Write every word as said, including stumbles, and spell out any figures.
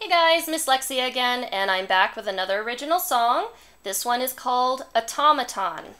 Hey guys, Myslexia again, and I'm back with another original song. This one is called Automaton.